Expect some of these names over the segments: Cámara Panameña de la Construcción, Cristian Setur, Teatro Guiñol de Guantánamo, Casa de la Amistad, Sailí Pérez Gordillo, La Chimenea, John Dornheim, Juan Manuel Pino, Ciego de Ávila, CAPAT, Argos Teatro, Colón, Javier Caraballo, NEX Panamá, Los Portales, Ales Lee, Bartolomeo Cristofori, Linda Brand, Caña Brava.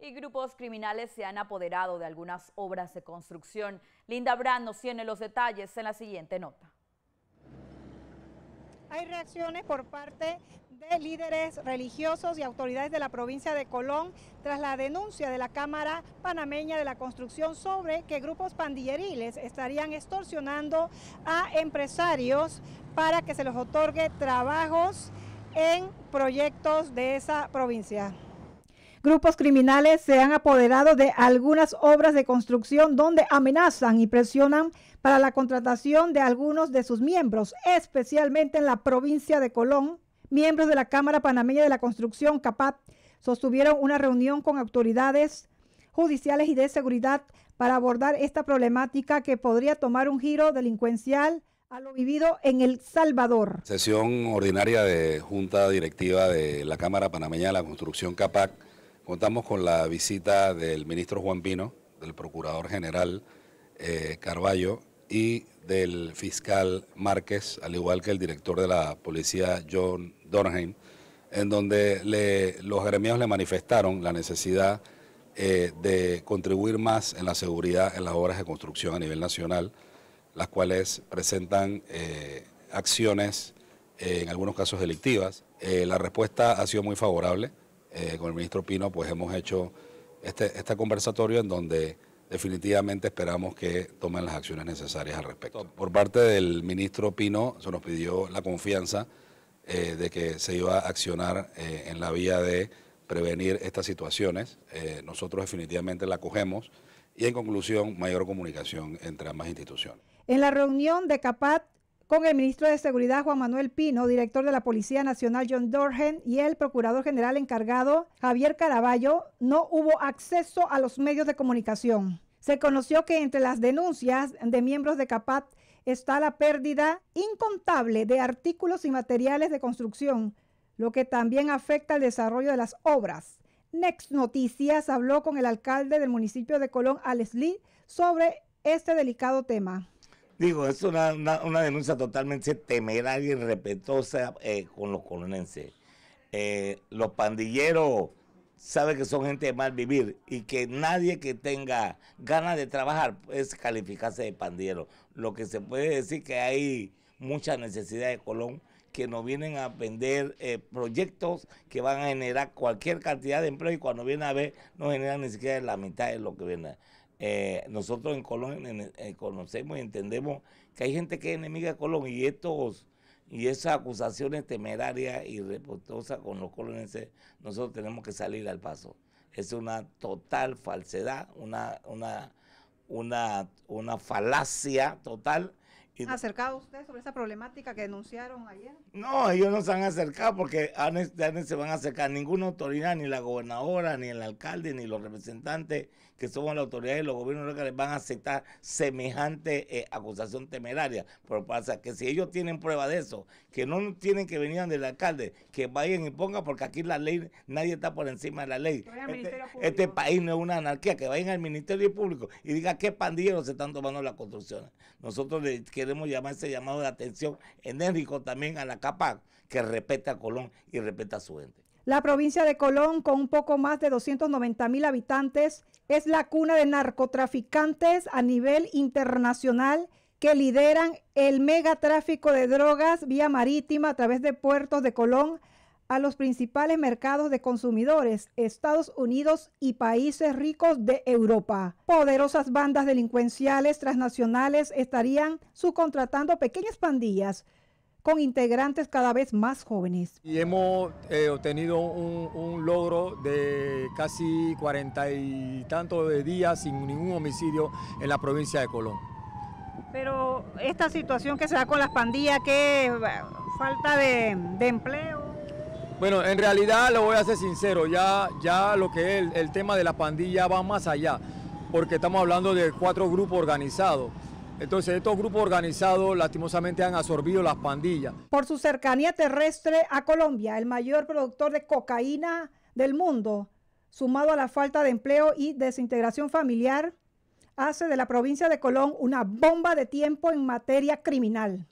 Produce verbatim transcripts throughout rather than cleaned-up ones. y grupos criminales se han apoderado de algunas obras de construcción. Linda Brand nos tiene los detalles en la siguiente nota. Hay reacciones por parte de líderes religiosos y autoridades de la provincia de Colón tras la denuncia de la Cámara Panameña de la Construcción sobre que grupos pandilleriles estarían extorsionando a empresarios para que se les otorgue trabajos en proyectos de esa provincia. Grupos criminales se han apoderado de algunas obras de construcción donde amenazan y presionan para la contratación de algunos de sus miembros, especialmente en la provincia de Colón. Miembros de la Cámara Panameña de la Construcción, CAPAC, sostuvieron una reunión con autoridades judiciales y de seguridad para abordar esta problemática que podría tomar un giro delincuencial a lo vivido en El Salvador. Sesión ordinaria de Junta Directiva de la Cámara Panameña de la Construcción, CAPAC. Contamos con la visita del ministro Juan Pino, del Procurador General eh, Caraballo y del fiscal Márquez, al igual que el director de la policía John Dornheim, en donde le, los gremios le manifestaron la necesidad eh, de contribuir más en la seguridad en las obras de construcción a nivel nacional, las cuales presentan eh, acciones, eh, en algunos casos delictivas. Eh, la respuesta ha sido muy favorable. Eh, con el ministro Pino pues hemos hecho este, este conversatorio en donde definitivamente esperamos que tomen las acciones necesarias al respecto. Por parte del ministro Pino se nos pidió la confianza eh, de que se iba a accionar eh, en la vía de prevenir estas situaciones. Eh, nosotros definitivamente la cogemos y en conclusión mayor comunicación entre ambas instituciones. En la reunión de CAPAT con el ministro de Seguridad Juan Manuel Pino, director de la Policía Nacional John Dornheim y el procurador general encargado Javier Caraballo, no hubo acceso a los medios de comunicación. Se conoció que entre las denuncias de miembros de CAPAT está la pérdida incontable de artículos y materiales de construcción, lo que también afecta al desarrollo de las obras. Next Noticias habló con el alcalde del municipio de Colón, Ales Lee, sobre este delicado tema. Digo, es una, una, una denuncia totalmente temeraria y respetuosa eh, con los colonenses. Eh, los pandilleros saben que son gente de mal vivir y que nadie que tenga ganas de trabajar es calificarse de pandillero. Lo que se puede decir que hay muchas necesidades de Colón que nos vienen a vender eh, proyectos que van a generar cualquier cantidad de empleo y cuando vienen a ver no generan ni siquiera la mitad de lo que viene. Eh, nosotros en Colón en, eh, conocemos y entendemos que hay gente que es enemiga de Colón y estos y esas acusaciones temerarias y irrespetuosas con los colonenses, nosotros tenemos que salir al paso. Es una total falsedad, una, una, una, una falacia total. ¿Han acercado usted sobre esa problemática que denunciaron ayer? No, ellos no se han acercado porque a nadie se van a acercar ninguna autoridad, ni la gobernadora, ni el alcalde, ni los representantes que somos la autoridad de los gobiernos locales van a aceptar semejante eh, acusación temeraria. Pero pasa que si ellos tienen prueba de eso, que no tienen que venir del alcalde, que vayan y pongan, porque aquí la ley, nadie está por encima de la ley. Este, este país no es una anarquía, que vayan al Ministerio Público y digan qué pandilleros se están tomando las construcciones. Nosotros le queremos Queremos llamar ese llamado de atención enérgico también a la CAPAC, que respeta a Colón y respeta a su gente. La provincia de Colón, con un poco más de doscientos noventa mil habitantes, es la cuna de narcotraficantes a nivel internacional que lideran el megatráfico de drogas vía marítima a través de puertos de Colón a los principales mercados de consumidores, Estados Unidos y países ricos de Europa. Poderosas bandas delincuenciales transnacionales estarían subcontratando pequeñas pandillas con integrantes cada vez más jóvenes. Y hemos eh, obtenido un, un logro de casi cuarenta y tantos de días sin ningún homicidio en la provincia de Colón. Pero esta situación que se da con las pandillas, ¿qué falta de, de empleo? Bueno, en realidad lo voy a ser sincero, ya, ya lo que es el, el tema de la pandilla va más allá, porque estamos hablando de cuatro grupos organizados. Entonces estos grupos organizados lastimosamente han absorbido las pandillas. Por su cercanía terrestre a Colombia, el mayor productor de cocaína del mundo, sumado a la falta de empleo y desintegración familiar, hace de la provincia de Colón una bomba de tiempo en materia criminal.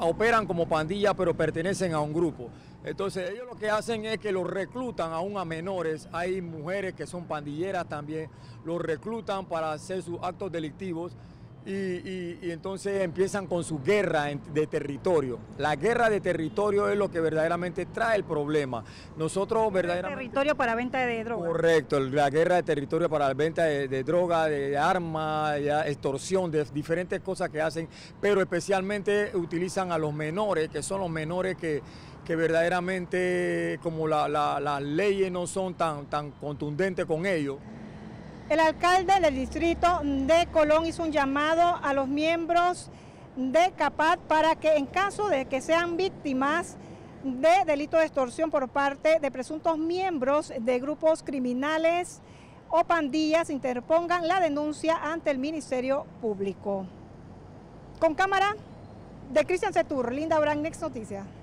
Operan como pandillas, pero pertenecen a un grupo. Entonces ellos lo que hacen es que los reclutan aún a menores. Hay mujeres que son pandilleras también, los reclutan para hacer sus actos delictivos y, y, y entonces empiezan con su guerra de territorio. La guerra de territorio es lo que verdaderamente trae el problema. Nosotros verdaderamente... Territorio para venta de drogas. Correcto, la guerra de territorio para la venta de, de drogas, de armas, extorsión, de diferentes cosas que hacen, pero especialmente utilizan a los menores, que son los menores que... que verdaderamente como la, la, las leyes no son tan, tan contundentes con ellos. El alcalde del distrito de Colón hizo un llamado a los miembros de CAPAT para que en caso de que sean víctimas de delito de extorsión por parte de presuntos miembros de grupos criminales o pandillas, interpongan la denuncia ante el Ministerio Público. Con cámara de Cristian Setur, Linda Brand, Next Noticias.